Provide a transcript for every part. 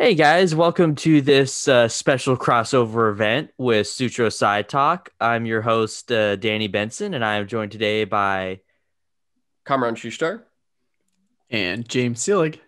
Hey guys, welcome to this special crossover event with Sutro Sidetalk. I'm your host, Danny Benson, and I am joined today by Kamran Shustar and James Selig.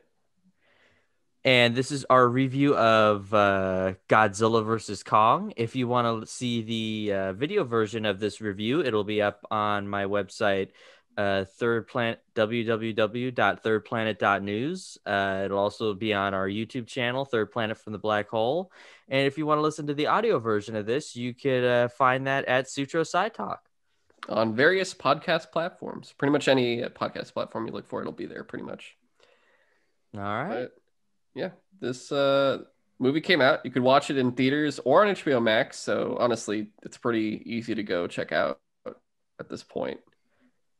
And this is our review of Godzilla vs. Kong. If you want to see the video version of this review, it'll be up on my website, Third Planet, www.thirdplanet.news. It'll also be on our YouTube channel, Third Planet from the Black Hole. And if you want to listen to the audio version of this, you could find that at Sutro Sidetalk on various podcast platforms. Pretty much any podcast platform you look for, it'll be there. Pretty much. All right. But, yeah, this movie came out. You could watch it in theaters or on HBO Max. So honestly, it's pretty easy to go check out at this point.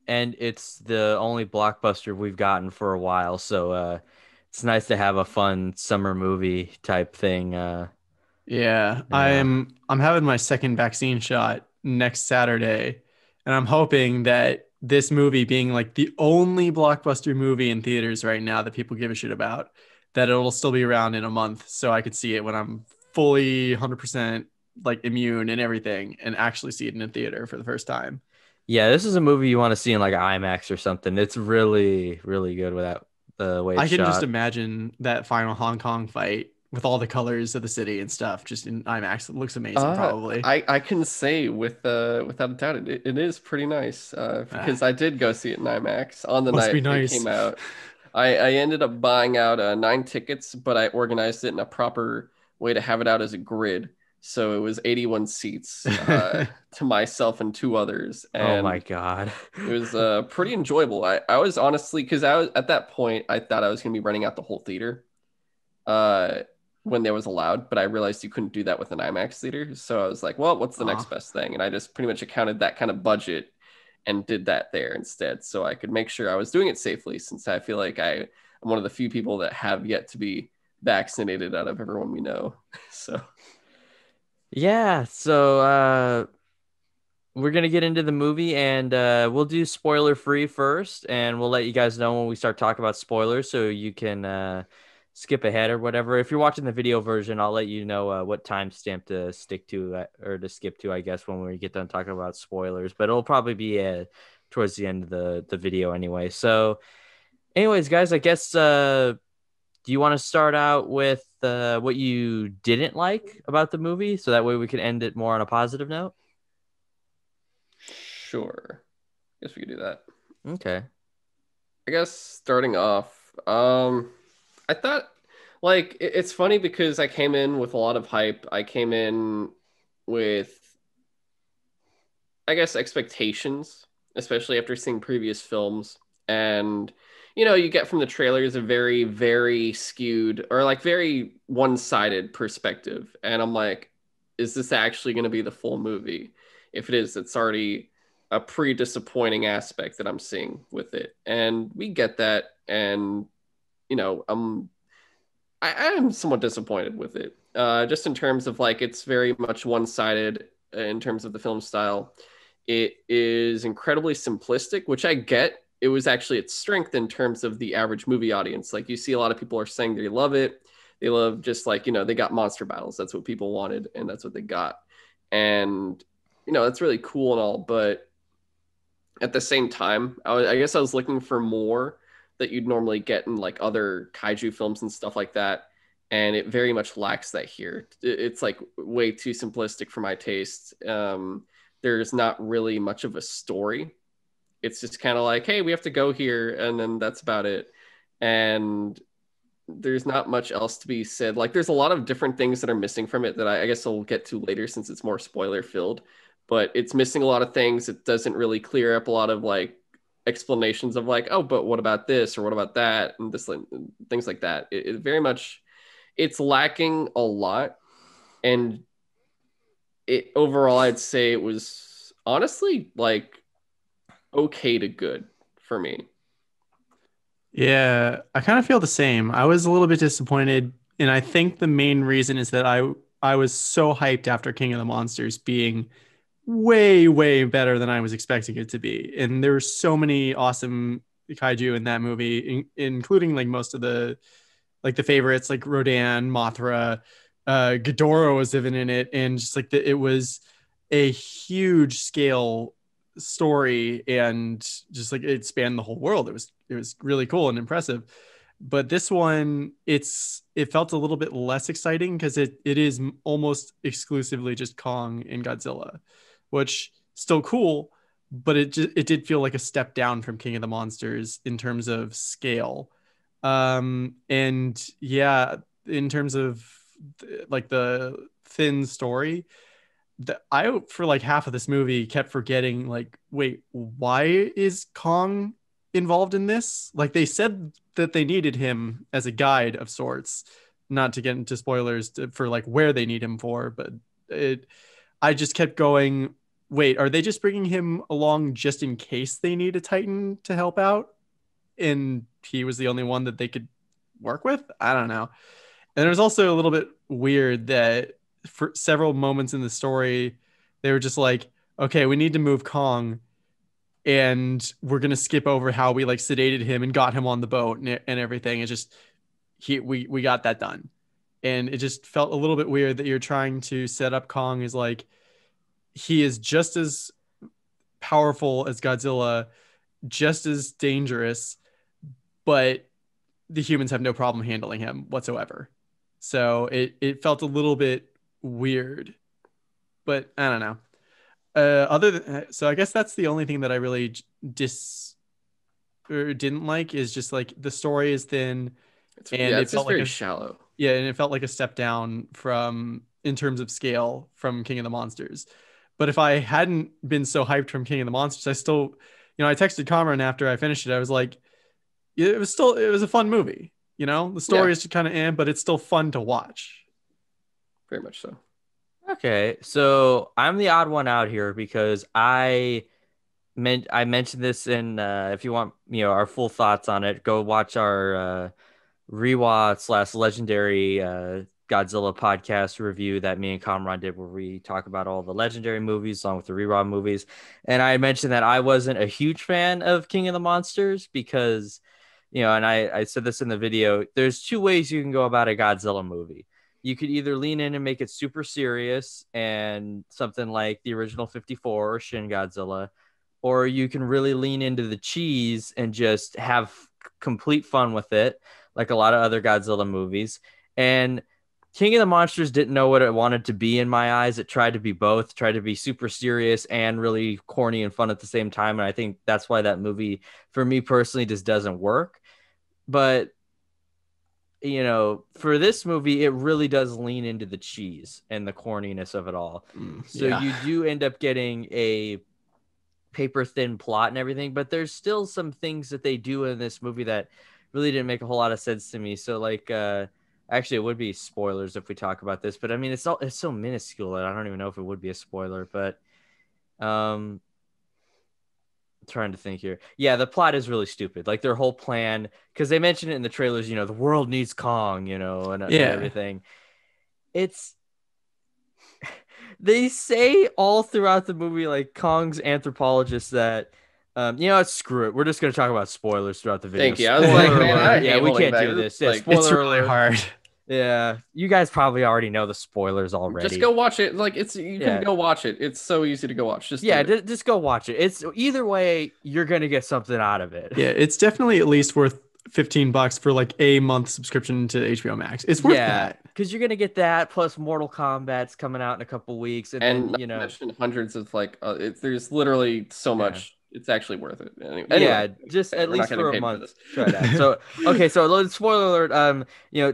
And it's the only blockbuster we've gotten for a while, so it's nice to have a fun summer movie type thing. I'm having my second vaccine shot next Saturday, and I'm hoping that this movie being like the only blockbuster movie in theaters right now that people give a shit about, that it'll still be around in a month, so I could see it when I'm fully 100% like immune and everything, and actually see it in a theater for the first time. Yeah, this is a movie you want to see in like IMAX or something. It's really, really good without the way it's shot. I can just imagine that final Hong Kong fight with all the colors of the city and stuff just in IMAX. It looks amazing, probably. I can say without a doubt, it is pretty nice because I did go see it in IMAX on the night it came out. I ended up buying out 9 tickets, but I organized it in a proper way to have it out as a grid. So it was 81 seats to myself and 2 others. And oh my God. It was pretty enjoyable. I was honestly, because I was at that point, I thought I was going to be renting out the whole theater when there was allowed, but I realized you couldn't do that with an IMAX theater. So I was like, well, what's the next best thing? And I just pretty much accounted that kind of budget and did that there instead. So I could make sure I was doing it safely, since I feel like I'm one of the few people that have yet to be vaccinated out of everyone we know. So... yeah, so we're going to get into the movie, and we'll do spoiler-free first, and we'll let you guys know when we start talking about spoilers, so you can skip ahead or whatever. If you're watching the video version, I'll let you know what timestamp to stick to or to skip to, I guess, when we get done talking about spoilers, but it'll probably be towards the end of the video anyway. So anyways, guys, I guess do you want to start out with what you didn't like about the movie, so that way we can end it more on a positive note? Sure. I guess we could do that. Okay. I guess starting off, I thought, like, it's funny because I came in with a lot of hype. I came in with, I guess, expectations, especially after seeing previous films. And you know, you get from the trailers a very, very skewed or like very one-sided perspective. And I'm like, is this actually going to be the full movie? If it is, it's already a pretty disappointing aspect that I'm seeing with it. And we get that. And, you know, I am somewhat disappointed with it. Just in terms of like, it's very much one-sided in terms of the film style. It is incredibly simplistic, which I get. It was actually its strength in terms of the average movie audience. Like, you see a lot of people are saying they love it. They love just like, you know, they got monster battles. That's what people wanted, and that's what they got. And, you know, that's really cool and all, but at the same time, I guess I was looking for more that you'd normally get in like other kaiju films and stuff like that. And it very much lacks that here. It's like way too simplistic for my taste. There's not really much of a story. It's just kind of like, hey, we have to go here, and then that's about it. And there's not much else to be said. Like, there's a lot of different things that are missing from it that I guess I'll get to later, since it's more spoiler-filled. But it's missing a lot of things. It doesn't really clear up a lot of, like, explanations of, like, oh, but what about this, or what about that, and this, like, things like that. It very much... it's lacking a lot. And it overall, I'd say it was honestly, like, okay to good for me. Yeah, I kind of feel the same. I was a little bit disappointed, and I think the main reason is that I was so hyped after King of the Monsters being way better than I was expecting it to be. And there were so many awesome kaiju in that movie, including like most of the like the favorites, like Rodan, Mothra, Ghidorah was even in it. And just like it was a huge scale story, and just like it spanned the whole world. It was really cool and impressive. But this one, it felt a little bit less exciting because it is almost exclusively just Kong and Godzilla, which still cool, but it did feel like a step down from King of the Monsters in terms of scale. And yeah, in terms of like the thin story, I for like half of this movie kept forgetting, like, wait, why is Kong involved in this? Like, they said that they needed him as a guide of sorts, not to get into spoilers for like where they need him for, but I just kept going, wait, are they just bringing him along just in case they need a Titan to help out? And he was the only one that they could work with? I don't know. And it was also a little bit weird that for several moments in the story, they were just like, okay, we need to move Kong, and we're going to skip over how we like sedated him and got him on the boat and everything. It's just, we got that done. And it just felt a little bit weird that you're trying to set up Kong as like, he is just as powerful as Godzilla, just as dangerous, but the humans have no problem handling him whatsoever. So it felt a little bit weird, but I don't know. So I guess that's the only thing that I really didn't like, is just like the story is thin, it felt very shallow. Yeah, and it felt like a step down from, in terms of scale, from King of the Monsters. But if I hadn't been so hyped from King of the Monsters, I still, you know, I texted Kamran after I finished it. I was like, it was a fun movie. You know, the story is kind of but it's still fun to watch. Very much so. Okay, so I'm the odd one out here because I mentioned this in, if you want, you know, our full thoughts on it, go watch our rewatch / Legendary Godzilla podcast review that me and Kamran did, where we talk about all the Legendary movies along with the rewatch movies. And I mentioned that I wasn't a huge fan of King of the Monsters because, you know, and I said this in the video, there's two ways you can go about a Godzilla movie. You could either lean in and make it super serious and something like the original 54 or Shin Godzilla, or you can really lean into the cheese and just have complete fun with it, like a lot of other Godzilla movies. And King of the Monsters didn't know what it wanted to be in my eyes. It tried to be both, tried to be super serious and really corny and fun at the same time. And I think that's why that movie, for me personally, just doesn't work. But you know, for this movie, it really does lean into the cheese and the corniness of it all. You do end up getting a paper thin plot and everything, but there's still some things that they do in this movie that really didn't make a whole lot of sense to me. So like, actually it would be spoilers if we talk about this, but I mean, it's so minuscule that I don't even know if it would be a spoiler, but trying to think here. Yeah, the plot is really stupid. Like their whole plan, because they mentioned it in the trailers, you know, the world needs Kong, you know, and everything. It's they say all throughout the movie, like Kong's anthropologist, that you know, screw it, we're just going to talk about spoilers throughout the video. Thank you. I was like, man, we can't do this. Like, spoiler, it's really hard. Yeah, you guys probably already know the spoilers already. Just go watch it. Like you can go watch it. It's so easy to go watch. Just go watch it. It's either way, you're gonna get something out of it. Yeah, it's definitely at least worth $15 for like a month subscription to HBO Max. It's worth that, because you're gonna get that plus Mortal Kombat's coming out in a couple weeks, and then, you know, hundreds of like there's literally so much. It's actually worth it. Anyway, yeah, just at least for a month. Try that. So, okay, so spoiler alert. You know,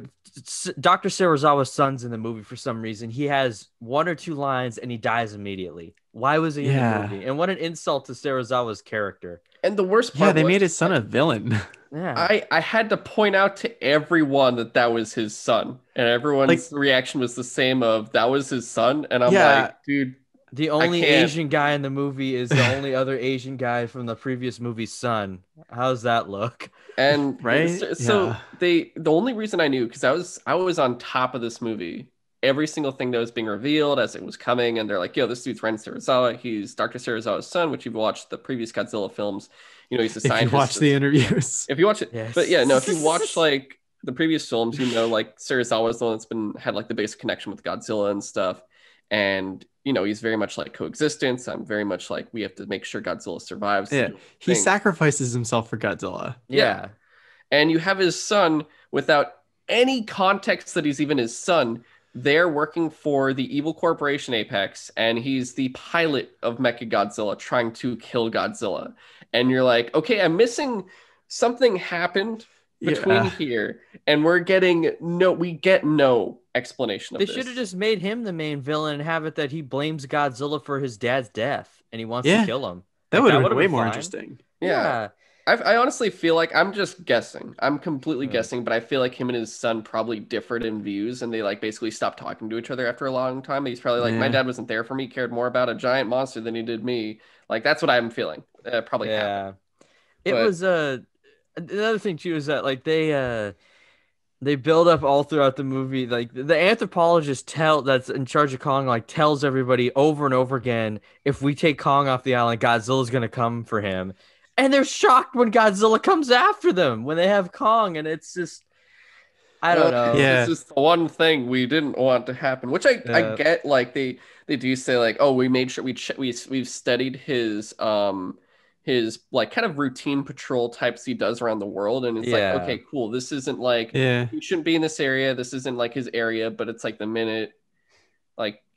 Dr. Serizawa's son's in the movie for some reason. He has one or two lines and he dies immediately. Why was he in the movie? And what an insult to Serizawa's character. And the worst part, they made his son a villain. Yeah, I had to point out to everyone that was his son, and everyone's reaction was the same of that was his son, and I'm like, dude. The only Asian guy in the movie is the only other Asian guy from the previous movie's son. How's that look? And right, so the only reason I knew, because I was on top of this movie, every single thing that was being revealed as it was coming, and they're like, "Yo, this dude's Ren Serizawa. He's Dr. Serizawa's son," which you've watched the previous Godzilla films. You know, he's a scientist. If you watch the interviews, if you watch it, but yeah, no, if you watch like the previous films, you know, like Serizawa is the one that's been had the biggest connection with Godzilla and stuff. And, you know, he's very much like coexistence. I'm very much like, we have to make sure Godzilla survives. Yeah. He sacrifices himself for Godzilla. Yeah. And you have his son without any context that he's even his son. They're working for the evil corporation Apex, and he's the pilot of Mechagodzilla trying to kill Godzilla. And you're like, okay, I'm missing something happened between here, and we're getting no explanation of this. They should have just made him the main villain and have it that he blames Godzilla for his dad's death and he wants to kill him. That would have been way more interesting. Yeah. I honestly feel like I'm just guessing. I'm completely guessing, but I feel like him and his son probably differed in views, and they basically stopped talking to each other after a long time. He's probably like, my dad wasn't there for me, cared more about a giant monster than he did me. Like, that's what I'm feeling. Probably happened. Another thing too is that they build up all throughout the movie. Like, the anthropologist that's in charge of Kong tells everybody over and over again, if we take Kong off the island, Godzilla's gonna come for him. And they're shocked when Godzilla comes after them, when they have Kong. And it's just, I don't know. Yeah. This is the one thing we didn't want to happen, which I get. Like, they do say like, oh, we made sure we've studied his kind of routine patrol types he does around the world. And it's like, okay, cool. This isn't he shouldn't be in this area. This isn't his area, but it's the minute,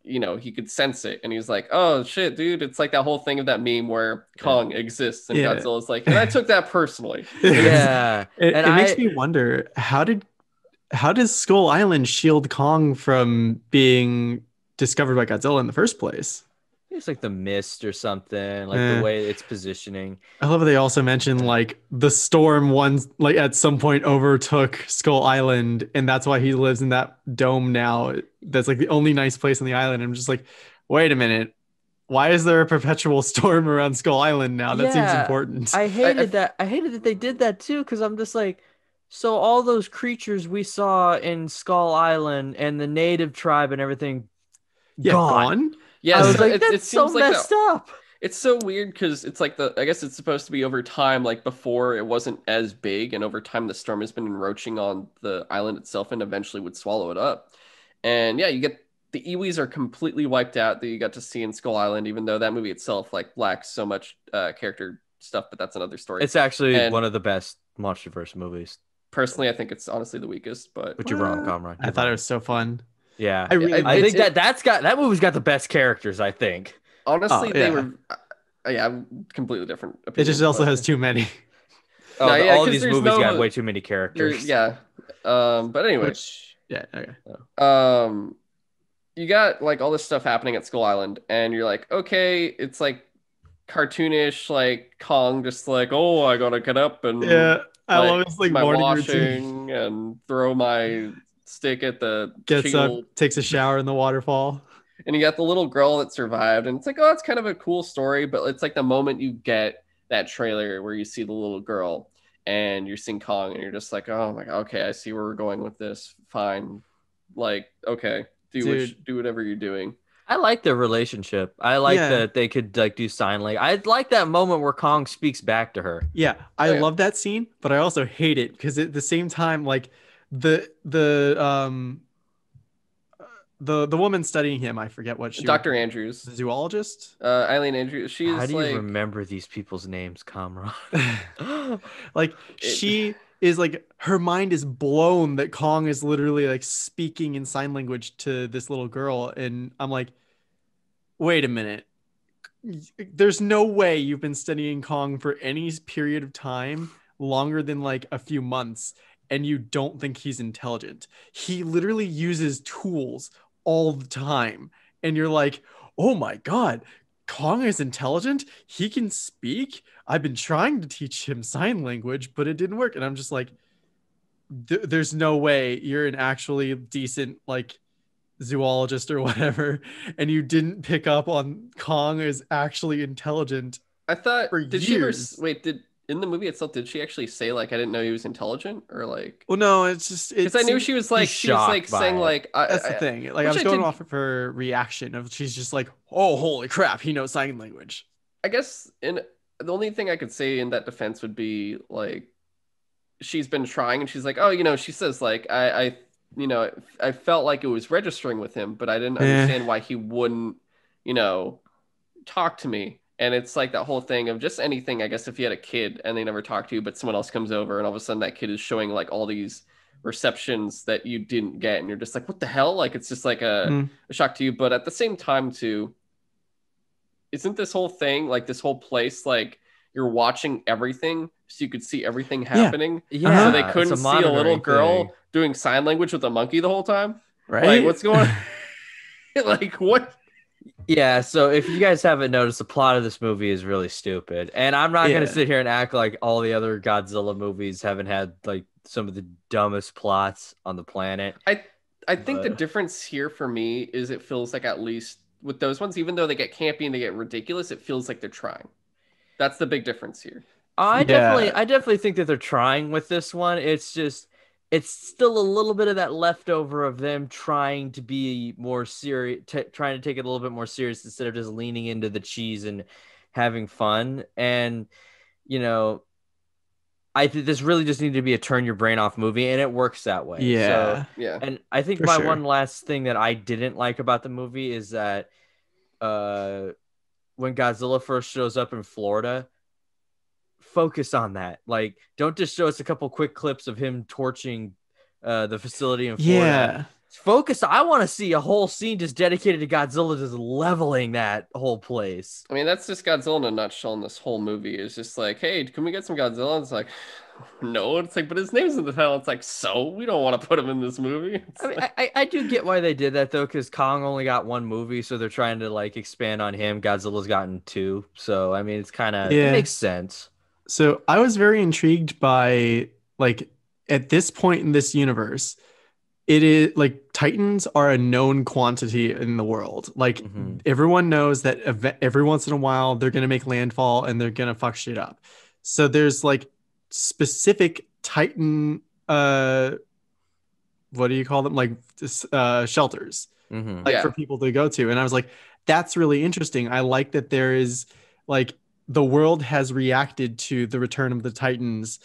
you know, he could sense it, and he's like, oh shit, dude, it's that whole thing of that meme where Kong exists and Godzilla's and I took that personally. It makes me wonder, how does Skull Island shield Kong from being discovered by Godzilla in the first place? It's the mist or something, the way it's positioning. I love how they also mention the storm once at some point overtook Skull Island, and that's why he lives in that dome now. That's the only nice place on the island. I'm just like, wait a minute, why is there a perpetual storm around Skull Island now? That seems important. I hated that they did that too, because I'm just like, so all those creatures we saw in Skull Island and the native tribe and everything, gone? Yeah, I was that's so messed up. It's so weird because it's I guess it's supposed to be over time. Before it wasn't as big, and over time the storm has been encroaching on the island itself and eventually would swallow it up. And you get the iwis are completely wiped out that you got to see in Skull Island, even though that movie itself lacks so much character stuff, but that's another story. It's actually one of the best Monsterverse movies. Personally, I think it's honestly the weakest, but you're wrong, Kamran. I thought it was so fun. Yeah, I think that movie's got the best characters. I think honestly, they were completely different. It just also has too many. All these movies got way too many characters. But anyway, you got all this stuff happening at Skull Island, and you're like, okay, it's cartoonish, Kong, just oh, I gotta get up and I love his my morning washing routine and throw my stick at the gets shield. Up takes a shower in the waterfall, and you got the little girl that survived, and it's like, oh, that's kind of a cool story. But it's the moment you get that trailer where you see the little girl and you're seeing Kong, and you're just like, oh my god, okay, I see where we're going with this. Fine, okay, do whatever you're doing. I like their relationship. I that they could do sign language. I like that moment where Kong speaks back to her. I love that scene, but I also hate it because at the same time, the woman studying him, I forget what she. Dr. Andrews, the zoologist. Eileen Andrews. She's. How do you remember these people's names, Kamran? She is her mind is blown that Kong is literally speaking in sign language to this little girl, and I'm like, wait a minute. There's no way you've been studying Kong for any period of time longer than a few months, and you don't think he's intelligent. He literally uses tools all the time. And you're like, oh my God, Kong is intelligent? He can speak? I've been trying to teach him sign language, but it didn't work. And I'm just like, there's no way you're an actually decent zoologist or whatever, and you didn't pick up on Kong is actually intelligent. I thought, for did years. She wait, did... In the movie itself, did she actually say I didn't know he was intelligent, or Well, no, it's just because I knew she was that's the thing. I was going off of her reaction of she's just like, oh, holy crap, he knows sign language. I guess the only thing I could say in that defense would be she's been trying, and she's like, oh, you know, she says like, I you know, I felt like it was registering with him, but I didn't understand why he wouldn't, you know, talk to me. And it's like that whole thing of just anything, I guess, if you had a kid and they never talk to you, but someone else comes over and all of a sudden that kid is showing like all these receptions that you didn't get. And you're just like, what the hell? Like, it's just like a shock to you. But at the same time too, isn't this whole thing, like this whole place, like you're watching everything so you could see everything happening? Yeah. So they couldn't see a little girl doing sign language with a monkey the whole time? Right. Like, what's going on? Like, what? Yeah, so if you guys haven't noticed, the plot of this movie is really stupid. And I'm not going to sit here and act like all the other Godzilla movies haven't had like some of the dumbest plots on the planet. I think the difference here for me is it feels like, at least with those ones, even though they get campy and they get ridiculous, it feels like they're trying. That's the big difference here. I definitely think that they're trying with this one. It's just, it's still a little bit of that leftover of them trying to be more serious, trying to take it a little bit more serious instead of just leaning into the cheese and having fun. And, you know, I think this really just needed to be a turn your brain off movie, and it works that way. Yeah. So, yeah. And I think one last thing that I didn't like about the movie is that when Godzilla first shows up in Florida, focus on that. Like, don't just show us a couple quick clips of him torching the facility in Florida. Focus. I want to see a whole scene just dedicated to Godzilla just leveling that whole place. I mean, that's just Godzilla in a nutshell in this whole movie. It's just like, hey, can we get some Godzilla? And it's like, no. It's like, but his name's in the title. It's like, so we don't want to put him in this movie. I mean, I do get why they did that though, because Kong only got one movie, so they're trying to like expand on him. Godzilla's gotten two, so I mean, it's kind of it makes sense. So I was very intrigued by, like, at this point in this universe, it is like Titans are a known quantity in the world. Like everyone knows that every once in a while they're going to make landfall and they're going to fuck shit up. So there's like specific Titan, what do you call them? Like shelters for people to go to. And I was like, that's really interesting. I like that there is like, the world has reacted to the return of the Titans,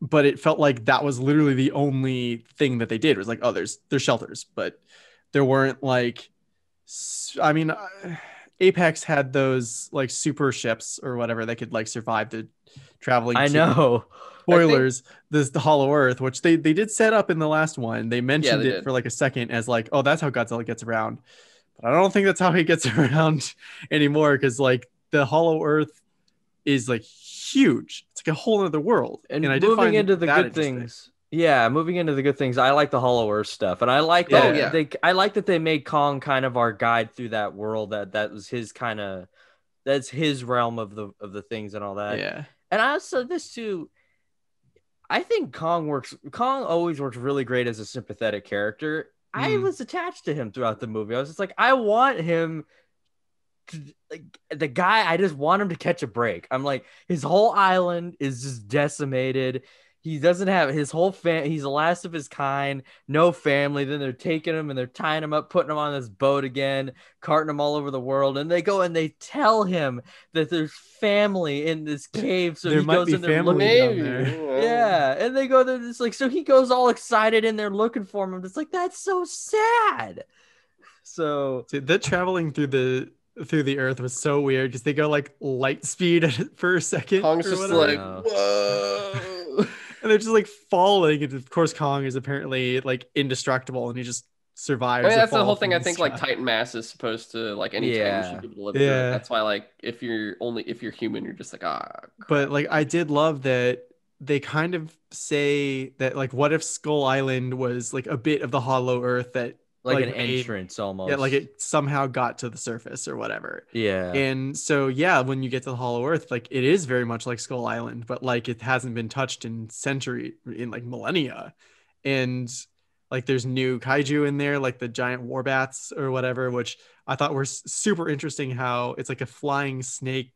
but it felt like that was literally the only thing that they did. It was like, oh, there's shelters, but there weren't like, I mean, Apex had those like super ships or whatever that could like survive the traveling. I know. Spoilers. This the Hollow Earth, which they did set up in the last one. They mentioned it for like a second as like, oh, that's how Godzilla gets around. But I don't think that's how he gets around anymore, because like, the Hollow Earth is like huge. It's like a whole other world. And I did moving into the good things. Yeah, moving into the good things. I like the Hollow Earth stuff, and I like I like that they made Kong kind of our guide through that world. That was his kind of, that's his realm of the things and all that. Yeah. And I also this too. I think Kong always works really great as a sympathetic character. I was attached to him throughout the movie. I was just like, I want him. Like, the guy, I just want him to catch a break. I'm like, his whole island is just decimated. He doesn't have his whole family. He's the last of his kind, no family. Then they're taking him and they're tying him up, putting him on this boat again, carting him all over the world. And they go and they tell him that there's family in this cave. So there he goes in there looking. Yeah. And they go there. It's like, so he goes all excited and they're looking for him. It's like, that's so sad. So they're traveling through the earth was so weird, because they go like light speed for a second. Kong's just like, whoa. And they're just like falling. And of course, Kong is apparently like indestructible, and he just survives. I mean, that's the whole thing. I think like Titan mass is supposed to like any Titan should be able to live through it. That's why like if you're human, you're just like crap. But like I did love that they kind of say that like, what if Skull Island was like a bit of the Hollow Earth that. Like an entrance almost. Yeah, like it somehow got to the surface or whatever. Yeah. And so, yeah, when you get to the Hollow Earth, like it is very much like Skull Island, but like it hasn't been touched in like millennia. And like there's new Kaiju in there, like the giant warbats or whatever, which I thought were super interesting, how it's like a flying snake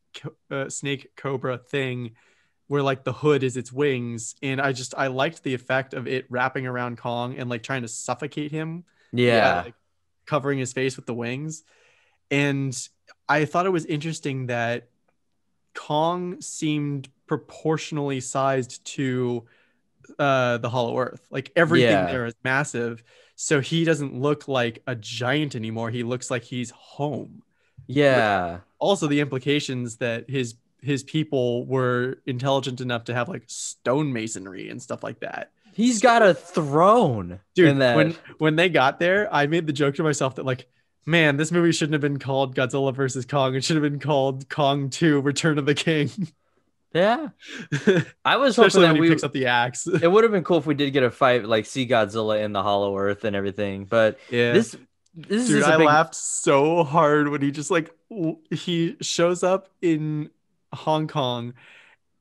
cobra thing where like the hood is its wings. And I liked the effect of it wrapping around Kong and like trying to suffocate him. Yeah, like covering his face with the wings. And I thought it was interesting that Kong seemed proportionally sized to the Hollow Earth. Like everything there is massive. So he doesn't look like a giant anymore. He looks like he's home. Yeah. But also the implications that his people were intelligent enough to have like stonemasonry and stuff like that. He's got a throne. Dude, in that. When they got there, I made the joke to myself that like, man, this movie shouldn't have been called Godzilla vs. Kong. It should have been called Kong 2 Return of the King. Yeah. I was hoping that he picks up the axe. It would have been cool if we did get a fight, like see Godzilla in the Hollow Earth and everything. But this Dude, is I laughed so hard when he just like, he shows up in Hong Kong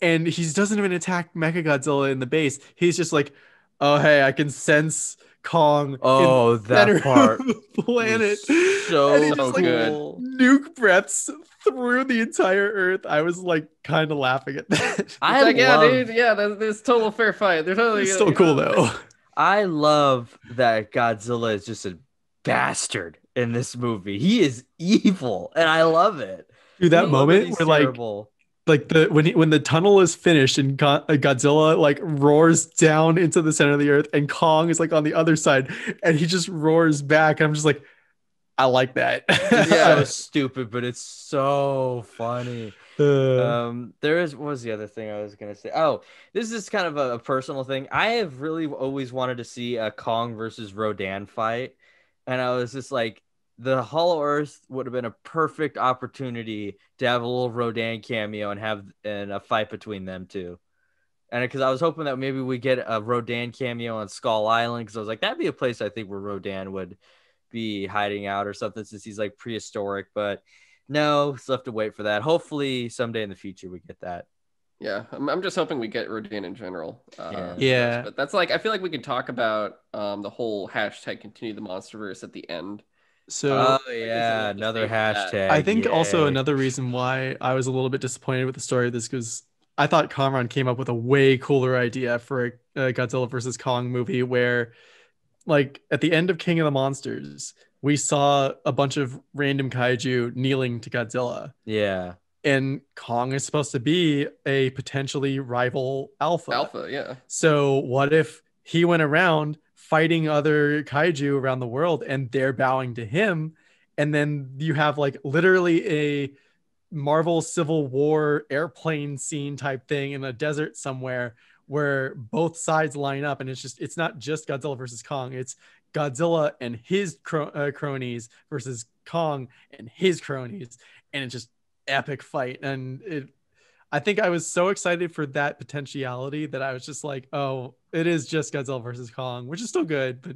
and he doesn't even attack Mechagodzilla in the base. He's just like, oh, hey, I can sense Kong. Oh, that part of the planet. So and he just, like, good. Nuke breaths through the entire Earth. I was like kind of laughing at that. That's total fair fight. They're totally it's still cool though. I love that Godzilla is just a bastard in this movie. He is evil and I love it. Dude, that moment where terrible. Like the when the tunnel is finished and Godzilla like roars down into the center of the Earth and Kong is like on the other side and he just roars back and I'm just like, I like that. It's so stupid, but it's so funny. What was the other thing I was gonna say? Oh, this is kind of a personal thing. I have really always wanted to see a Kong versus Rodan fight, and I was just like, the Hollow Earth would have been a perfect opportunity to have a little Rodan cameo and have a fight between them two. And because I was hoping that maybe we get a Rodan cameo on Skull Island, because I was like, that'd be a place I think where Rodan would be hiding out or something, since he's like prehistoric. But no, still have to wait for that. Hopefully someday in the future we get that. Yeah, I'm just hoping we get Rodan in general. But that's like, I feel like we could talk about the whole hashtag continue the Monsterverse at the end. So another hashtag. I think also another reason why I was a little bit disappointed with the story of this, because I thought Kamran came up with a way cooler idea for a Godzilla versus Kong movie, where like at the end of King of the Monsters, we saw a bunch of random kaiju kneeling to Godzilla. Yeah. And Kong is supposed to be a potentially rival alpha. So what if he went around fighting other kaiju around the world and they're bowing to him, and then you have like literally a Marvel Civil War airplane scene type thing in a desert somewhere where both sides line up, and it's not just Godzilla versus Kong, it's Godzilla and his cronies versus Kong and his cronies, and it's just epic fight. And I think I was so excited for that potentiality that I was just like, oh, it is just Godzilla versus Kong, which is still good, but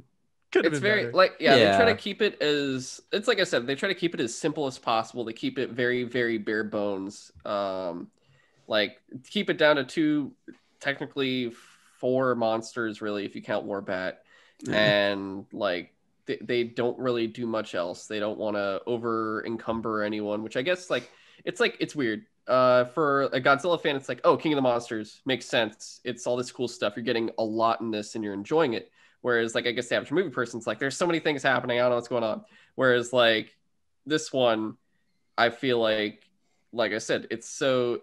could have been very better. They try to keep it as, it's like I said, they try to keep it as simple as possible. They keep it very, very bare bones. Like keep it down to technically four monsters really, if you count Warbat. And like they don't really do much else. They don't want to over encumber anyone, which I guess it's weird. For a Godzilla fan, it's like, oh, King of the Monsters makes sense. It's all this cool stuff. You're getting a lot in this and you're enjoying it. Whereas, like, I guess the average movie person's like, there's so many things happening, I don't know what's going on. Whereas, like, this one, I feel like I said, it's so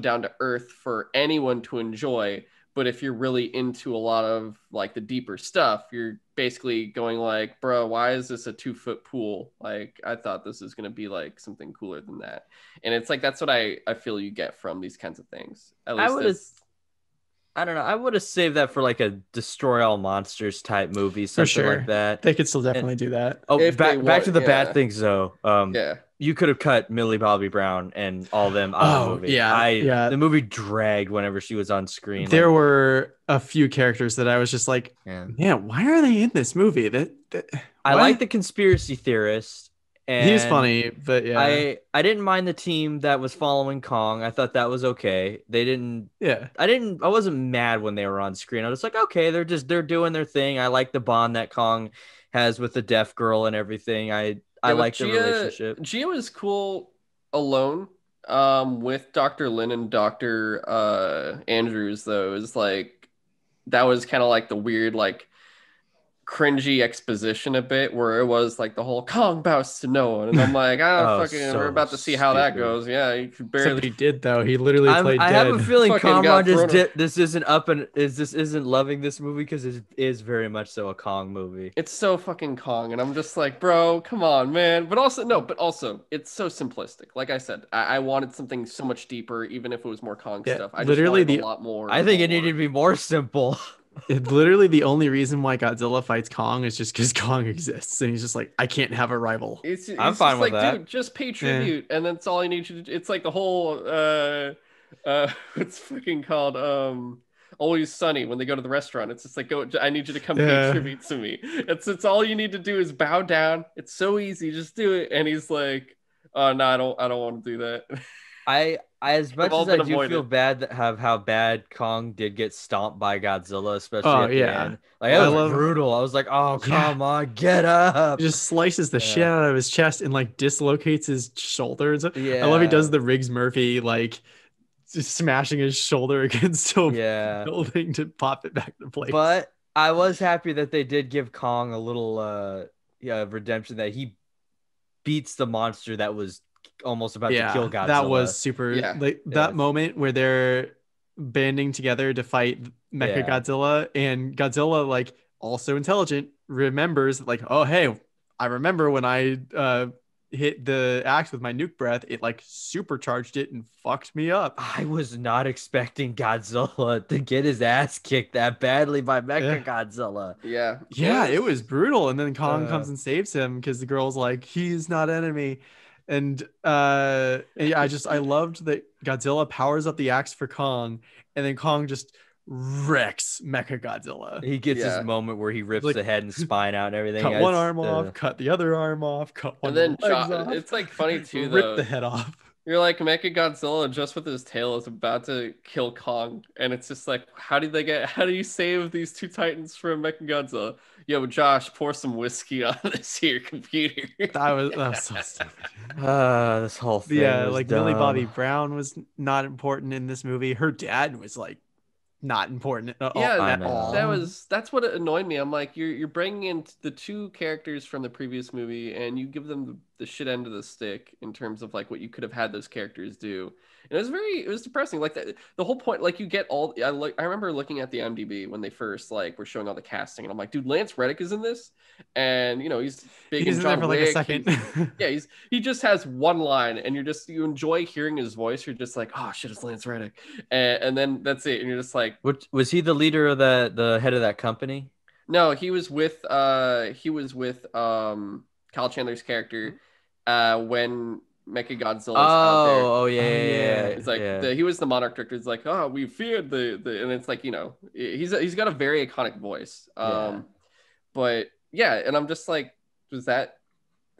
down to earth for anyone to enjoy. But if you're really into a lot of like the deeper stuff, you're basically going like, bro, why is this a 2-foot pool? Like, I thought this was going to be like something cooler than that. And it's like, that's what I feel you get from these kinds of things. At least I don't know. I would have saved that for like a Destroy All Monsters type movie, something like that. They could still definitely do that. Oh, back to the bad things though. You could have cut Millie Bobby Brown and all them out of the movie. The movie dragged whenever she was on screen. There were a few characters that I was just like, man, why are they in this movie? I like the conspiracy theorist. And he's funny, but I didn't mind the team that was following Kong. I thought that was okay. They didn't. Yeah, I wasn't mad when they were on screen. I was like, okay, they're doing their thing. I like the bond that Kong has with the deaf girl and everything. I like the relationship. Gia was cool alone with Dr. Lin and Dr. Andrews though. Is like that was kind of like the weird like cringy exposition a bit where it was like the whole Kong bows to no one, and I'm like, we're about to see how that goes. Yeah, you could barely. Except he did though. He literally played dead. I have a feeling Kamran just isn't loving this movie because it is very much so a Kong movie. It's so fucking Kong, and I'm just like, bro, come on, man. But also, it's so simplistic. Like I said, I wanted something so much deeper, even if it was more Kong stuff. I literally just wanted a lot more. I think it needed to be more simple. Literally the only reason why Godzilla fights Kong is just because Kong exists, and he's just like, I can't have a rival. It's I'm fine with like, that. Dude, just pay tribute, and that's all I need you to do. It's like the whole it's fucking called Always Sunny when they go to the restaurant. It's just like, go. I need you to come pay tribute to me. It's all you need to do is bow down. It's so easy, just do it. And he's like, oh no, I don't want to do that. I as much as I do feel bad that how bad Kong did get stomped by Godzilla, especially at the end. Like that was brutal. I was like, oh come on, get up. He just slices the shit out of his chest and like dislocates his shoulder and stuff. Yeah. I love he does the Riggs Murphy, like just smashing his shoulder against a building to pop it back to place. But I was happy that they did give Kong a little redemption, that he beats the monster that was almost about to kill Godzilla. That was super like that moment where they're banding together to fight Mechagodzilla, and Godzilla, like, also intelligent, remembers like, oh hey, I remember when I hit the axe with my nuke breath, it like supercharged it and fucked me up. I was not expecting Godzilla to get his ass kicked that badly by Mechagodzilla. It was brutal. And then Kong comes and saves him because the girl's like, he's not enemy. And I loved that Godzilla powers up the axe for Kong, and then Kong just wrecks Mechagodzilla. He gets his moment where he rips the head and spine out and everything. Cut one arm off, cut the other arm off, cut one. And then off. It's like funny too, though. Rip the head off. You're like, Mechagodzilla just with his tail is about to kill Kong, and it's just like, how do you save these two titans from Mechagodzilla? Yo, Josh, pour some whiskey on this here computer. That was so stupid. This whole thing. Yeah, was like dumb. Millie Bobby Brown was not important in this movie. Her dad was like not important at all. Yeah, that's what annoyed me. I'm like, you're bringing in the two characters from the previous movie, and you give them the shit end of the stick in terms of like what you could have had those characters do. And it was depressing. Like the whole point, like you get all. I remember looking at the IMDb when they first like were showing all the casting, and I'm like, dude, Lance Reddick is in this, and you know he's big. He's in there for like a second. He just has one line, and you enjoy hearing his voice. You're just like, oh shit, it's Lance Reddick, and then that's it. And you're just like, what was he the leader of the head of that company? No, he was with Kyle Chandler's character. When Mechagodzilla out there. It's like he was the Monarch director. It's like, oh, we feared the and it's like, you know, he's got a very iconic voice. But yeah, and I'm just like, was that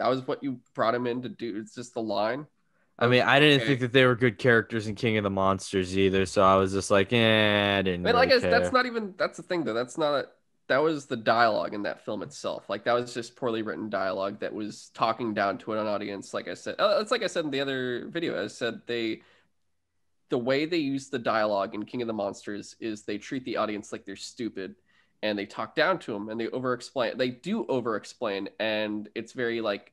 was what you brought him in to do? It's just the line. I mean, I didn't think that they were good characters in King of the Monsters either, so I was just like, I didn't. But like, that's the thing though. That was the dialogue in that film itself. Like that was just poorly written dialogue that was talking down to an audience. Like I said, it's like I said in the other video, I said the way they use the dialogue in King of the Monsters is they treat the audience like they're stupid, and they talk down to them, and they overexplain. They do overexplain, and it's very like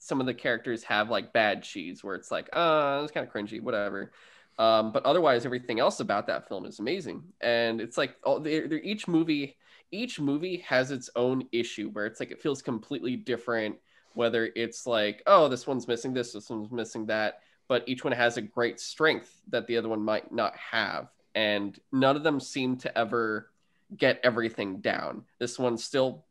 some of the characters have like bad cheese where it's like, it's kind of cringy, whatever. But otherwise, everything else about that film is amazing, and it's like each movie. Each movie has its own issue where it's like it feels completely different, whether it's like, oh, this one's missing this one's missing that, but each one has a great strength that the other one might not have, and none of them seem to ever get everything down. This one still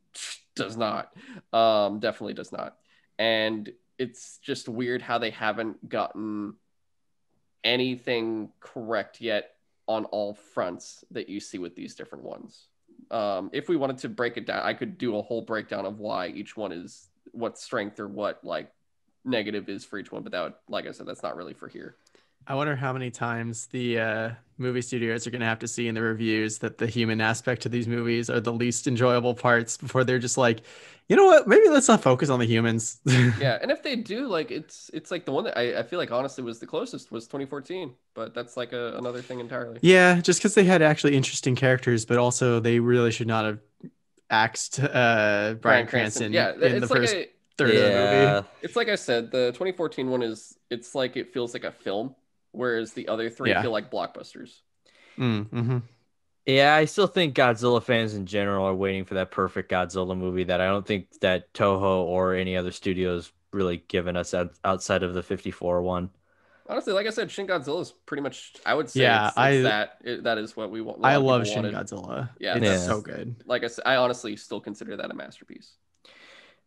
does not, definitely does not, and it's just weird how they haven't gotten anything correct yet on all fronts that you see with these different ones. If we wanted to break it down, I could do a whole breakdown of why each one is what strength or what like negative is for each one, but that would, like I said, that's not really for here. I wonder how many times the movie studios are going to have to see in the reviews that the human aspect to these movies are the least enjoyable parts before they're just like, you know what, maybe let's not focus on the humans. Yeah, and if they do, like it's like the one that I feel like honestly was the closest was 2014, but that's like another thing entirely. Yeah, just because they had actually interesting characters, but also they really should not have axed Bryan Cranston in the first third of the movie. It's like I said, the 2014 one is, it's like it feels like a film, whereas the other three feel like blockbusters. Mm-hmm. Yeah, I still think Godzilla fans in general are waiting for that perfect Godzilla movie that I don't think that Toho or any other studio's really given us outside of the 54 one. Honestly, like I said, Shin Godzilla is pretty much, I would say, that is what we want. I love Shin Godzilla. Yeah, it's so good. Like I said, I honestly still consider that a masterpiece.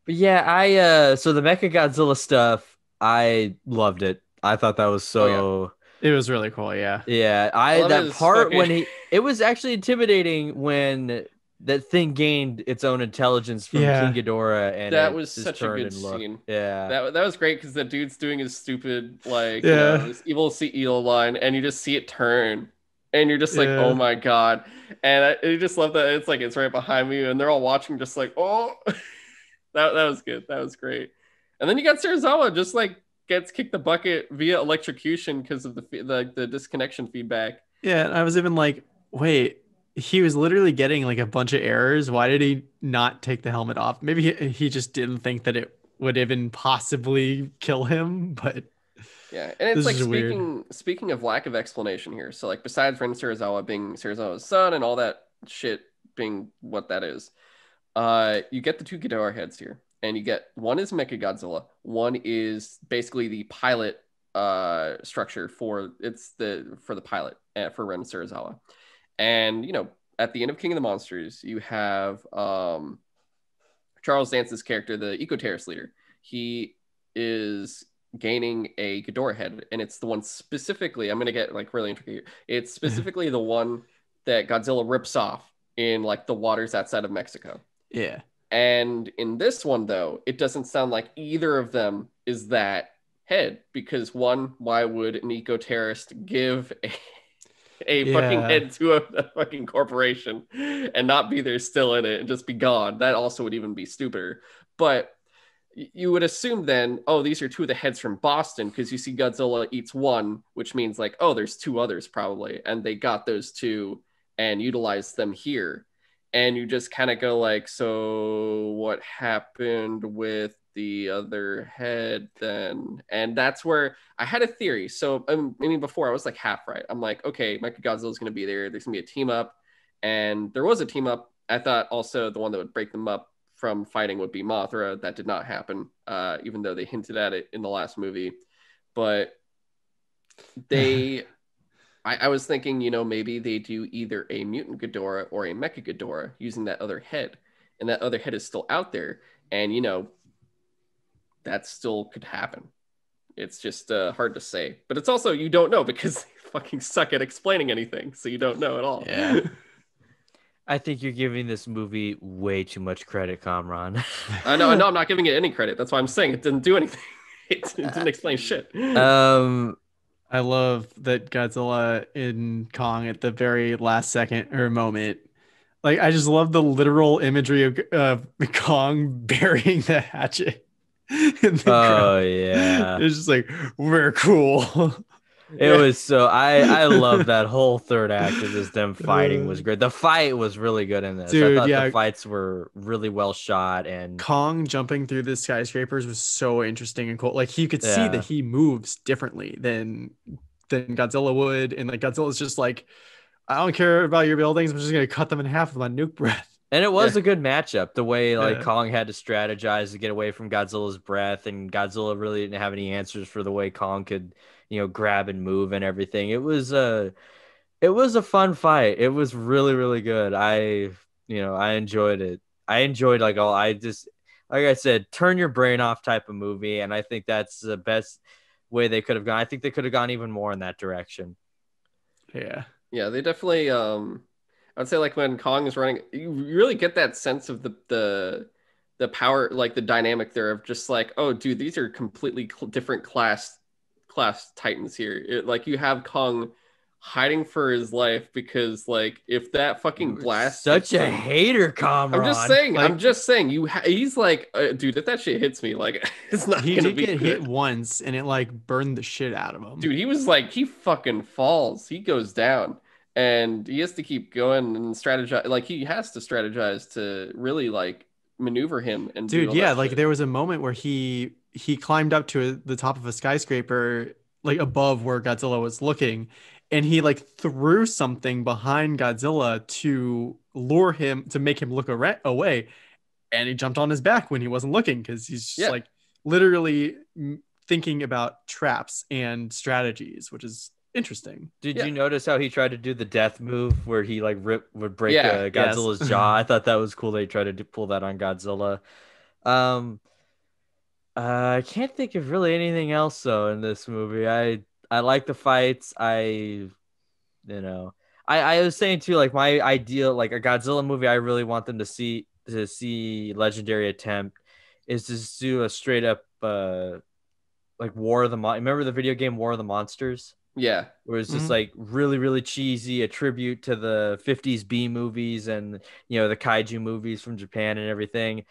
But yeah, so the Mechagodzilla stuff, I loved it. I thought that was so. Oh, yeah. It was really cool, yeah. Yeah, that part fucking... when it was actually intimidating when that thing gained its own intelligence from King Ghidorah, and that was such a good scene. Yeah, that was great because the dude's doing his stupid this evil CEO line, and you just see it turn, and you're just like, oh my god, and I just love that it's like it's right behind me, and they're all watching, just like, oh, that was good, that was great, and then you got Serizawa just like. Gets kicked the bucket via electrocution because of the disconnection feedback. Yeah, and I was even like, wait, he was literally getting like a bunch of errors. Why did he not take the helmet off? Maybe he just didn't think that it would even possibly kill him. But yeah, and it's like speaking of lack of explanation here. So like besides Ren Serizawa being Serizawa's son and all that shit being what that is, you get the two Ghidorah heads here. And you get one is Mechagodzilla, one is basically the pilot structure for the pilot for Ren Serizawa. And you know, at the end of King of the Monsters, you have Charles Dance's character, the Eco Terrorist leader. He is gaining a Ghidorah head, and it's the one specifically. I'm gonna get like really intricate here. It's specifically the one that Godzilla rips off in like the waters outside of Mexico. Yeah. And in this one, though, it doesn't sound like either of them is that head, because one, why would an eco-terrorist give a fucking head to a fucking corporation and not be there still in it and just be gone? That also would even be stupider. But you would assume then, oh, these are two of the heads from Boston, because you see Godzilla eats one, which means like, oh, there's two others probably, and they got those two and utilized them here. And you just kind of go like, so what happened with the other head then? And that's where I had a theory. So, I mean, before I was like half right. I'm like, okay, Mechagodzilla's going to be there. There's going to be a team up. And there was a team up. I thought also the one that would break them up from fighting would be Mothra. That did not happen, even though they hinted at it in the last movie. But they... I was thinking, you know, maybe they do either a mutant Ghidorah or a Mecha Ghidorah using that other head, and that other head is still out there, and you know, that still could happen. It's just hard to say, but it's also you don't know because they fucking suck at explaining anything, so you don't know at all. Yeah, I think you're giving this movie way too much credit, Kamran. I know, I'm not giving it any credit. That's why I'm saying it didn't do anything. It didn't explain shit. I love that Godzilla and Kong at the very last second or moment. Like, I just love the literal imagery of Kong burying the hatchet in the ground. Yeah. It's just like, we're cool. It was so, I love that whole third act of just them fighting was great. The fight was really good in this. Dude, I thought the fights were really well shot. And Kong jumping through the skyscrapers was so interesting and cool. Like you could see that he moves differently than Godzilla would. And like Godzilla's just like, I don't care about your buildings. I'm just going to cut them in half with my nuke breath. And it was a good matchup, the way like Kong had to strategize to get away from Godzilla's breath, and Godzilla really didn't have any answers for the way Kong could, you know, grab and move and everything. It was a fun fight. It was really, really good. I enjoyed it. I enjoyed like I said, turn your brain off type of movie. And I think that's the best way they could have gone. I think they could have gone even more in that direction. Yeah. Yeah. They definitely, I would say like when Kong is running, you really get that sense of the power, like the dynamic there of just like, oh dude, these are completely different class titans here. Like you have Kong hiding for his life because like if that fucking blast, such a hater, Kamran. I'm just saying he's like, dude, if that shit hits me, like it's not he gonna did be get good. Hit once and it like burned the shit out of him, dude. He was like, he fucking falls, he goes down, And he has to keep going and strategize. Like, he has to strategize to really, like, maneuver him. And dude, yeah, like, there was a moment where he climbed up to the top of a skyscraper, like, above where Godzilla was looking. And he, like, threw something behind Godzilla to lure him, to make him look away. And he jumped on his back when he wasn't looking, because he's just, like, literally thinking about traps and strategies, which is interesting. Did you notice how he tried to do the death move where he like would break Godzilla's jaw? I thought that was cool. They tried to pull that on Godzilla. I can't think of really anything else though in this movie. I like the fights. I was saying too, like, my ideal, like, a Godzilla movie I really want them to see Legendary attempt is to do a straight up like War of the remember the video game War of the Monsters? Yeah, where it's just like really, really cheesy, a tribute to the 50s B movies and, you know, the Kaiju movies from Japan and everything.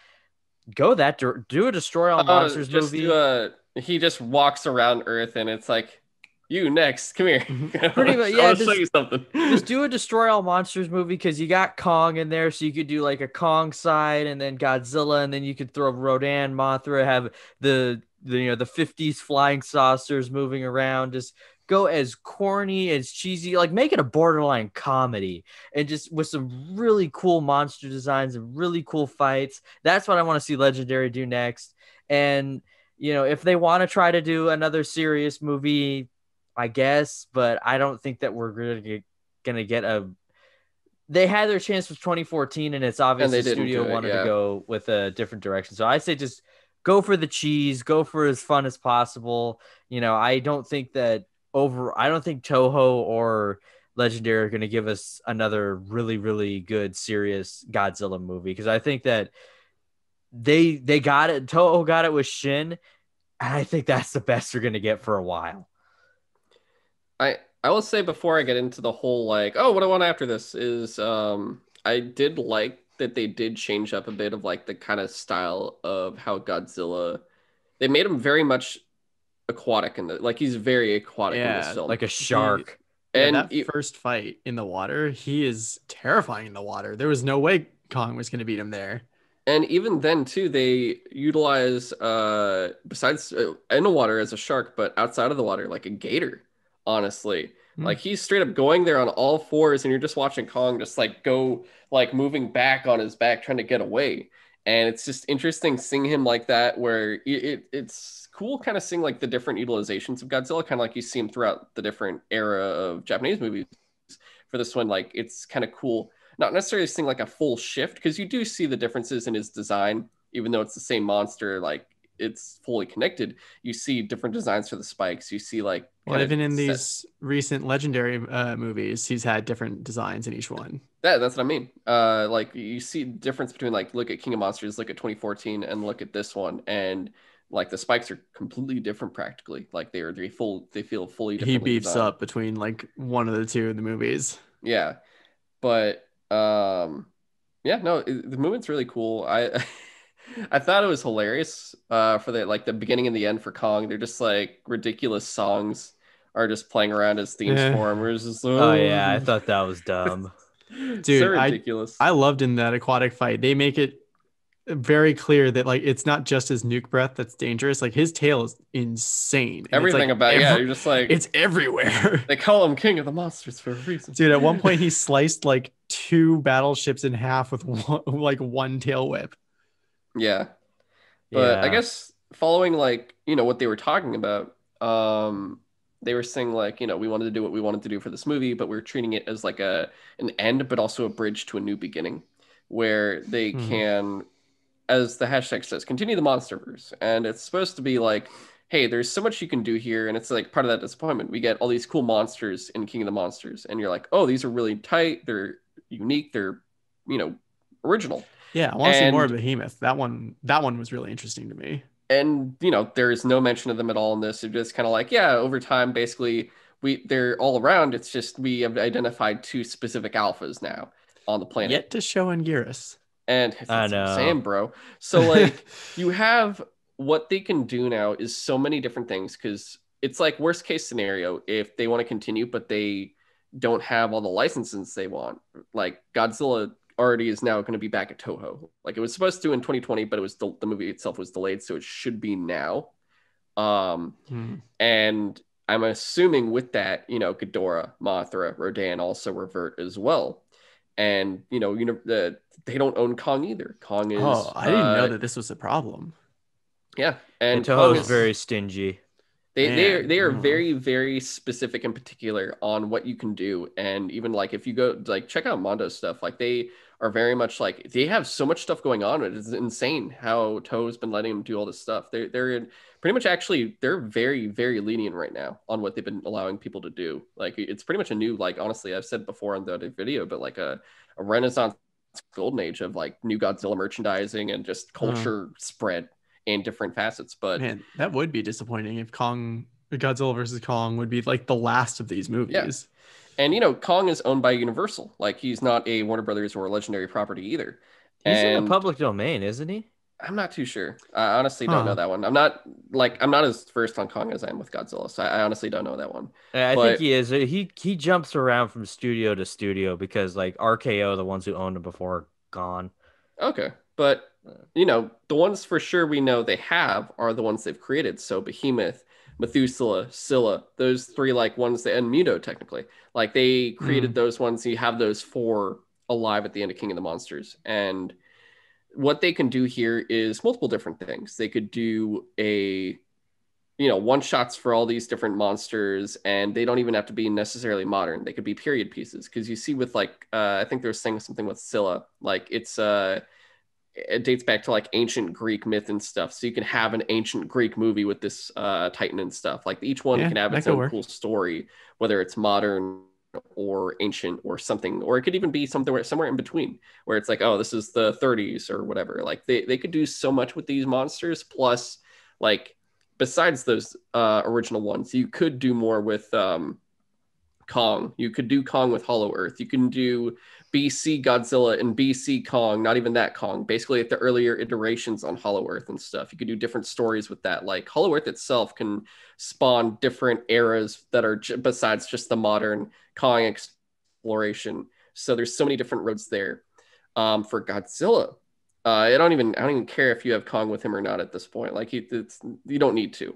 Go that do a Destroy All Monsters movie. He just walks around Earth and it's like, you next, come here. Pretty much, yeah. I'll show you something. Just do a Destroy All Monsters movie, because you got Kong in there, so you could do like a Kong side and then Godzilla, and then you could throw Rodan, Mothra, have the 50s flying saucers moving around. Just go as corny, as cheesy, like, make it a borderline comedy, and just with some really cool monster designs and really cool fights. That's what I want to see Legendary do next. And, you know, if they want to try to do another serious movie, I guess, but I don't think that we're really gonna get a. They had their chance with 2014, and it's obvious the studio wanted to go with a different direction. So I say just go for the cheese, go for as fun as possible. You know, I don't think that. I don't think Toho or Legendary are going to give us another really, really good, serious Godzilla movie, because I think that they got it. Toho got it with Shin, and I think that's the best they're going to get for a while. I will say, before I get into the whole, like, oh, what I want after this is, I did like that they did change up a bit of, like, the kind of style of how Godzilla. They made him very much aquatic in the, like, he's very aquatic in this film, like a shark. That first fight in the water, he is terrifying in the water. There was no way Kong was going to beat him there. And even then too, they utilize besides in the water as a shark, but outside of the water, like a gator, honestly. Like, he's straight up going there on all fours, and you're just watching Kong just like go, like, moving back on his back trying to get away. And it's just interesting seeing him like that, where it's cool kind of seeing, like, the different utilizations of Godzilla, kind of like you see him throughout the different era of Japanese movies. For this one, like, it's kind of cool. Not necessarily seeing, like, a full shift, because you do see the differences in his design, even though it's the same monster, like, it's fully connected. You see different designs for the spikes. You see, like... Well, even in these recent Legendary movies, he's had different designs in each one. Yeah, that's what I mean. Like, you see the difference between, like, look at King of Monsters, look at 2014, and look at this one. And, like, the spikes are completely different practically. Like, they feel fully different. He beefs up between, like, one of the two in the movies. Yeah. But, the movement's really cool. I thought it was hilarious for the beginning and the end for Kong. They're just like ridiculous songs are just playing around as themes for him. Just, oh yeah, I thought that was dumb. Dude, so ridiculous. I loved in that aquatic fight. They make it very clear that, like, it's not just his nuke breath that's dangerous. Like, his tail is insane. Everything about it, you're just like, it's everywhere. They call him King of the Monsters for a reason. Dude, at one point he sliced like two battleships in half with one tail whip. Yeah, but I guess following, like, you know, what they were talking about, they were saying, like, you know, we wanted to do what we wanted to do for this movie, but we're treating it as like an end, but also a bridge to a new beginning, where they can, as the hashtag says, continue the Monsterverse. And it's supposed to be like, hey, there's so much you can do here. And it's like part of that disappointment. We get all these cool monsters in King of the Monsters, and you're like, oh, these are really tight. They're unique. They're, you know, original. Yeah, I want to see more of Behemoth. That one was really interesting to me. And, you know, there is no mention of them at all in this. It's just kind of like, yeah, over time, basically, they're all around. It's just we have identified two specific alphas now on the planet. Yet to show in Geras. And I know. Sam, bro. So, like, you have what they can do now is so many different things, because it's like worst case scenario if they want to continue, but they don't have all the licenses they want. Like Godzilla already is now going to be back at Toho. Like it was supposed to in 2020, but it was the movie itself was delayed, so it should be now. And I'm assuming with that, you know, Ghidorah, Mothra, Rodan also revert as well. And, you know they don't own Kong either. Kong is... Oh, I didn't know that this was a problem. Yeah. And Toho is very stingy. They are very, very specific and particular on what you can do. And even like if you go like check out Mondo's stuff, like they are very much like they have so much stuff going on. It's insane how Toho's been letting them do all this stuff. They're pretty much actually they're very, very lenient right now on what they've been allowing people to do. Like it's pretty much a new, like honestly, I've said before on the other video, but like a renaissance golden age of like new Godzilla merchandising and just culture spread in different facets. But man, that would be disappointing if Godzilla versus Kong would be like the last of these movies. Yeah. And you know, Kong is owned by Universal. Like he's not a Warner Brothers or Legendary property either. He's in the public domain, isn't he? I'm not too sure. I honestly don't know that one. I'm not as versed on Kong as I am with Godzilla, so I honestly don't know that one. I think he is. He jumps around from studio to studio because like RKO, the ones who owned him before, are gone. Okay, but you know, the ones for sure we know they have are the ones they've created. So Behemoth, Methuselah, Scylla, those three like ones that, and Muto technically, like they created those ones. You have those four alive at the end of King of the Monsters. And what they can do here is multiple different things. They could do one shots for all these different monsters, and they don't even have to be necessarily modern. They could be period pieces. Cause you see with like, I think they're saying something with Scylla, like it's it dates back to like ancient Greek myth and stuff. So you can have an ancient Greek movie with this Titan and stuff. Like each one can have its own cool story, whether it's modern or ancient or something, or it could even be somewhere in between where it's like, oh, this is the 30s or whatever. Like they could do so much with these monsters. Plus like besides those original ones, you could do more with Kong. You could do Kong with Hollow Earth. You can do BC Godzilla and BC Kong, not even that Kong, basically at the earlier iterations on Hollow Earth and stuff. You could do different stories with that. Like Hollow Earth itself can spawn different eras that are besides just the modern Kong exploration. So there's so many different roads there. For Godzilla, I don't even care if you have Kong with him or not at this point. Like you don't need to.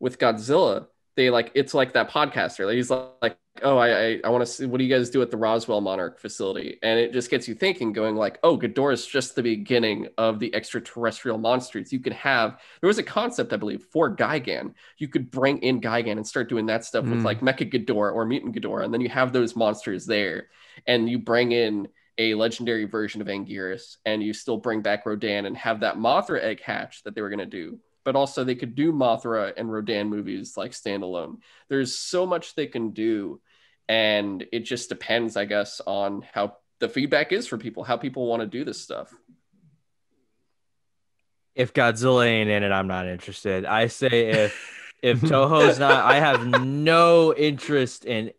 With Godzilla, they like it's like that podcaster. Like, he's like, oh, I want to see, what do you guys do at the Roswell Monarch facility? And it just gets you thinking, going like, oh, Ghidorah is just the beginning of the extraterrestrial monsters. You could have, there was a concept, I believe, for Gigan. You could bring in Gigan and start doing that stuff with like Mecha Ghidorah or Mutant Ghidorah. And then you have those monsters there. And you bring in a legendary version of Anguirus. And you still bring back Rodan and have that Mothra egg hatch that they were going to do. But also they could do Mothra and Rodan movies like standalone. There's so much they can do. And it just depends, I guess, on how the feedback is for people, how people want to do this stuff. If Godzilla ain't in it, I'm not interested. I say if Toho's not, I have no interest in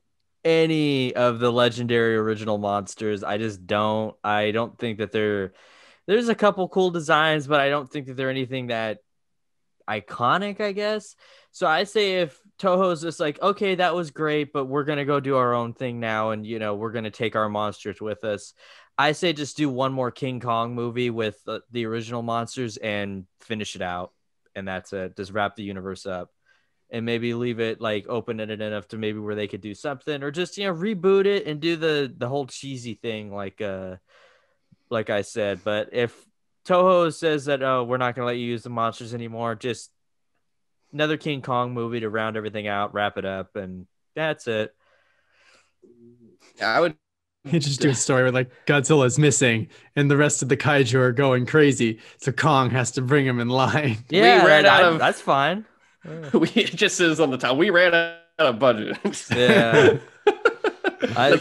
any of the Legendary original monsters. I just don't. I don't think that there's a couple cool designs, but I don't think that they're anything that iconic, I guess. So I say if Toho's just like, okay, that was great, but we're gonna go do our own thing now, and you know, we're gonna take our monsters with us. I say just do one more King Kong movie with the original monsters and finish it out, and that's it. Just wrap the universe up, and maybe leave it like open-ended enough to maybe where they could do something, or just reboot it and do the whole cheesy thing like I said. But if Toho says that, oh, we're not going to let you use the monsters anymore, just another King Kong movie to round everything out, wrap it up, and that's it. I would just do a story where like Godzilla's missing and the rest of the kaiju are going crazy, so Kong has to bring him in line. Yeah, we ran out of... that's fine. It just is on the top. We ran out of budget. Yeah.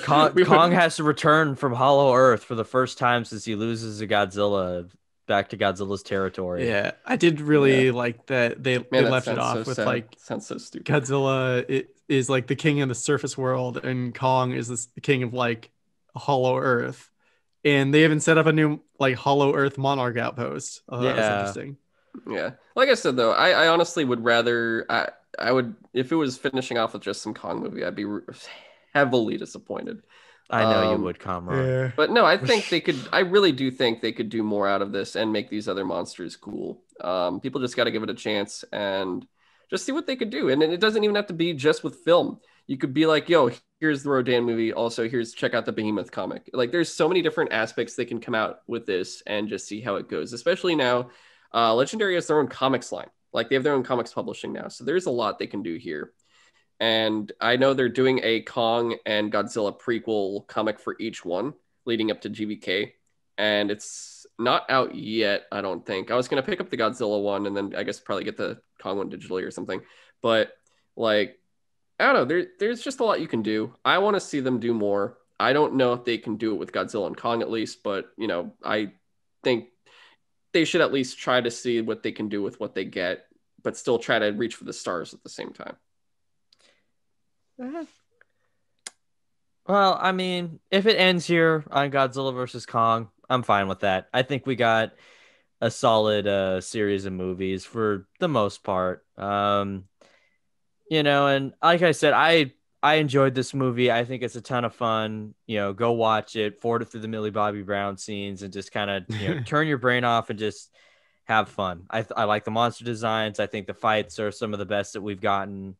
Kong has to return from Hollow Earth for the first time since he loses to Godzilla. Back to Godzilla's territory. Yeah, I did really like that they left it off with like sounds so stupid. Godzilla is like the king of the surface world, and Kong is the king of like Hollow Earth, and they even set up a new like Hollow Earth Monarch outpost. That was interesting. Yeah, like I said though, I honestly would rather I would if it was finishing off with just some Kong movie, I'd be heavily disappointed. I know you would, Kamran. Yeah. But no, I think they could. I really do think they could do more out of this and make these other monsters cool. People just got to give it a chance and just see what they could do. And it doesn't even have to be just with film. You could be like, yo, here's the Rodan movie. Also, check out the Behemoth comic. Like, there's so many different aspects they can come out with this and just see how it goes. Especially now, Legendary has their own comics line. Like, they have their own comics publishing now. So there's a lot they can do here. And I know they're doing a Kong and Godzilla prequel comic for each one leading up to GVK. And it's not out yet, I don't think. I was going to pick up the Godzilla one and then I guess probably get the Kong one digitally or something. But, like, I don't know. There's just a lot you can do. I want to see them do more. I don't know if they can do it with Godzilla and Kong at least, but, you know, I think they should at least try to see what they can do with what they get, but still try to reach for the stars at the same time. Well, I mean, if it ends here on Godzilla versus Kong, I'm fine with that. I think we got a solid series of movies for the most part. You know, and like I said, I enjoyed this movie. I think it's a ton of fun. You know, go watch it, forward it through the Millie Bobby Brown scenes and just kind of, you know, turn your brain off and just have fun. I like the monster designs. I think the fights are some of the best that we've gotten.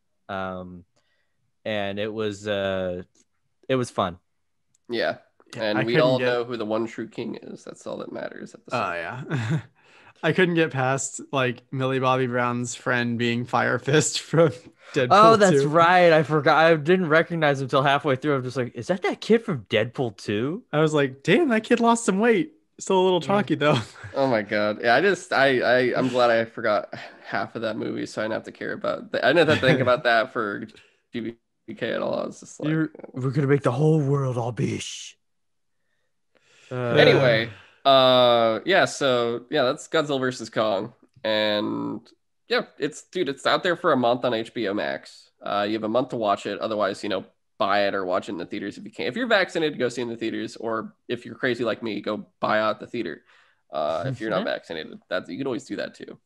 And it was fun. Yeah. And we all know who the one true king is. That's all that matters at the time. Oh, yeah. I couldn't get past like Millie Bobby Brown's friend being Fire Fist from Deadpool. Oh, that's 2. Right. I forgot. I didn't recognize him until halfway through. I'm just like, is that kid from Deadpool 2? I was like, damn, that kid lost some weight. Still a little chonky though. Oh my god. Yeah, I'm glad I forgot half of that movie, so I didn't have to care about that. I didn't have to think about that for GBK at all. I was just like, we're gonna make the whole world all bish. Anyway. That's Godzilla versus Kong, and yeah, it's out there for a month on HBO Max. You have a month to watch it. Otherwise, you know, buy it or watch it in the theaters if you can. If you're vaccinated, go see it in the theaters, or if you're crazy like me, go buy out the theater. If you're not vaccinated, you can always do that too.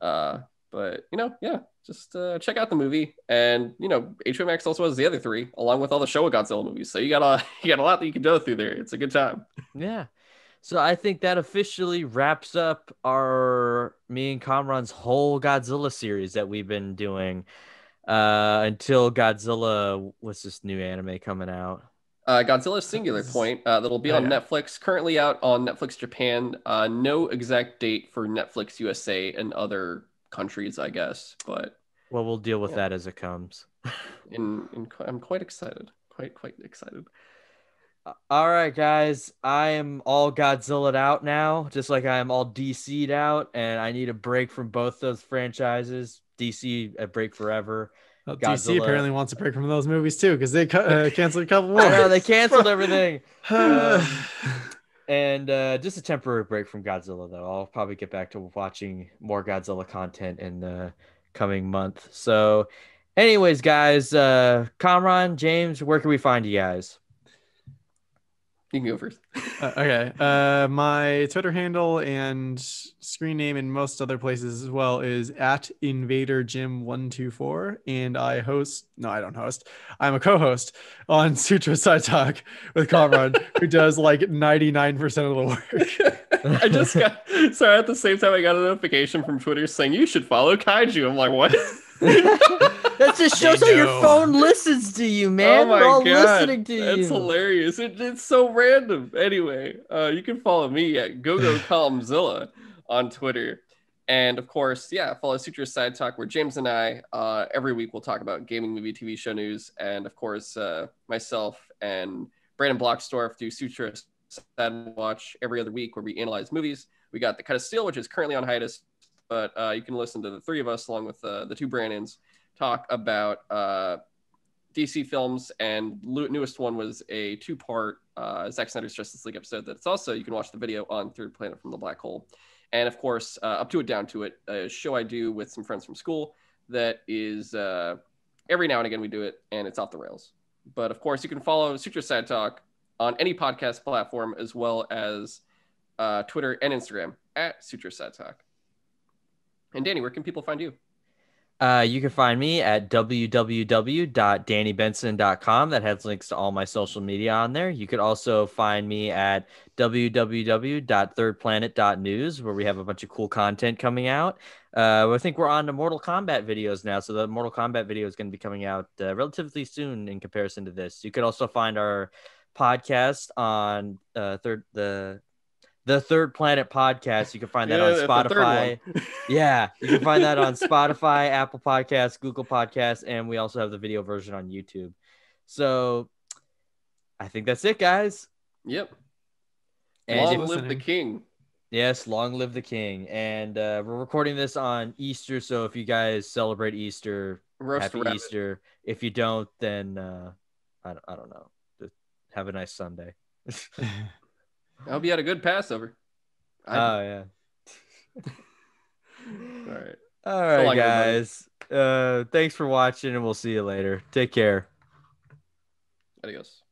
But you know, yeah, just check out the movie, and you know, HBO Max also has the other three along with all the Showa Godzilla movies. So you got a lot that you can go through there. It's a good time. Yeah. So I think that officially wraps up me and Kamran's whole Godzilla series that we've been doing until Godzilla. What's this new anime coming out? Godzilla Singular Point that'll be on Netflix. Currently out on Netflix Japan. No exact date for Netflix USA and other countries, I guess. But well, we'll deal with that as it comes. I'm quite excited. Quite excited. All right, guys, I am all Godzilla'd out now, just like I am all DC'd out, and I need a break from both those franchises. DC, a break forever. Well, DC apparently wants a break from those movies, too, because they canceled a couple more. No, they canceled everything. And just a temporary break from Godzilla, though. I'll probably get back to watching more Godzilla content in the coming month. So anyways, guys, Kamran, James, where can we find you guys? You can go first. Okay. My Twitter handle and screen name in most other places as well is @InvaderJim124, and I'm a co-host on Sutro Sidetalk with Kamran, who does like 99% of the work. I just got sorry at the same time I got a notification from Twitter saying you should follow Kaiju. I'm like, what? That just shows how your phone listens to you, man. Oh my God. Listening to you. That's hilarious. It's so random. Anyway, you can follow me at GoGoColumnzilla on Twitter. And of course, follow Sutro Side Talk, where James and I every week we'll talk about gaming, movie, TV show news. And of course, myself and Brandon Blocksdorf do Sutro Side Watch every other week, where we analyze movies. We got The Cut of Steel, which is currently on hiatus, but you can listen to the three of us along with the two Brandons talk about DC films, and newest one was a two-part Zack Snyder's Justice League episode that's also, you can watch the video on Third Planet from the Black Hole. And of course, Up to It, Down to It, a show I do with some friends from school that is every now and again we do it, and it's off the rails. But of course, you can follow Sutro Side Talk on any podcast platform, as well as Twitter and Instagram at Sutro Side Talk. And Danny, where can people find you? You can find me at www.dannybenson.com. That has links to all my social media on there. You could also find me at www.thirdplanet.news, where we have a bunch of cool content coming out. I think we're on to Mortal Kombat videos now, so the Mortal Kombat video is going to be coming out relatively soon in comparison to this. You could also find our podcast on the Third Planet Podcast. You can find that on Spotify. Yeah, you can find that on Spotify, Apple Podcasts, Google Podcasts, and we also have the video version on YouTube. So I think that's it, guys. Yep. And long live the king. Yes, long live the king. And we're recording this on Easter, so if you guys celebrate Easter, happy Easter. If you don't, then I don't know. Have a nice Sunday. I hope you had a good Passover. Oh, yeah. All right, so guys. Thanks for watching, and we'll see you later. Take care. Adios.